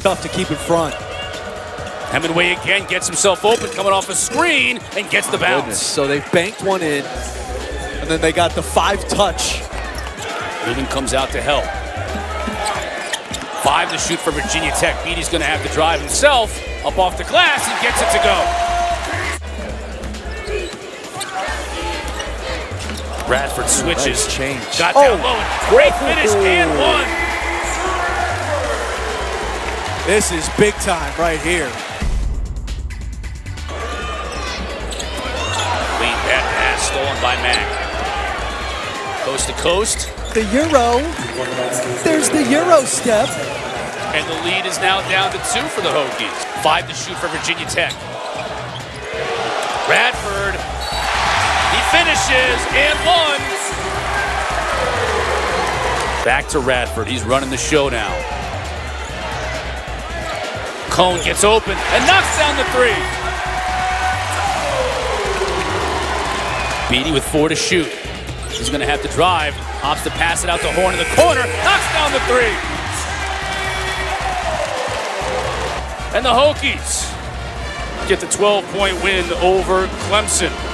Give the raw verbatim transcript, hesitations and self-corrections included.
Tough to keep in front. Hemingway again gets himself open, coming off a screen, and gets the bounce. Goodness. So they banked one in, and then they got the five touch. Lubin comes out to help. Five to shoot for Virginia Tech. Beatty's going to have to drive himself up off the glass and gets it to go. Radford switches. Nice change. Got down oh. low. And great finish and one. This is big time right here. Lead that pass stolen by Mack. Coast to coast. The Euro, there's the Euro step. And the lead is now down to two for the Hokies. Five to shoot for Virginia Tech. Radford, he finishes and one. Back to Radford, he's running the show now. Cone gets open and knocks down the three. Beatty with four to shoot. He's going to have to drive. Opts to pass it out to Horn in the corner. Knocks down the three. And the Hokies get the twelve point win over Clemson.